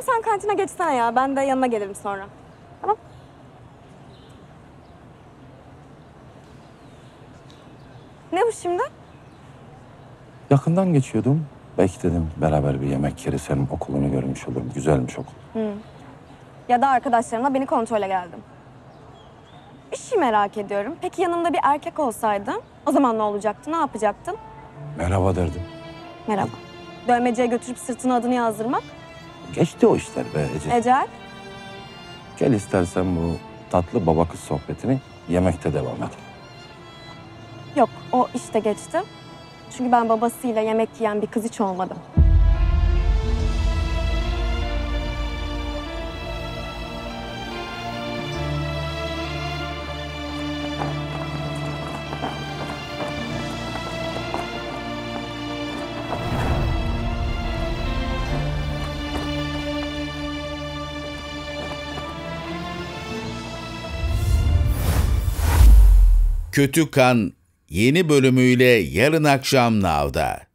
Tamam sen kantine geçsen ya. Ben de yanına gelirim sonra. Tamam. Ne bu şimdi? Yakından geçiyordum. Belki dedim beraber bir yemek yeriz. Hem okulunu görmüş olurum. Güzelmiş okul. Hı. Ya da arkadaşlarımla beni kontrole geldim. Bir şey merak ediyorum. Peki yanımda bir erkek olsaydı o zaman ne olacaktı? Ne yapacaktın? Merhaba derdim. Merhaba. Dövmeciye götürüp sırtına adını yazdırmak? Geçti o işler be Ece. Ecel. Gel istersen bu tatlı baba kız sohbetini yemekte devam edelim. Yok, o işte geçti. Çünkü ben babasıyla yemek yiyen bir kız hiç olmadım. Kötü Kan yeni bölümüyle yarın akşam Nav'da.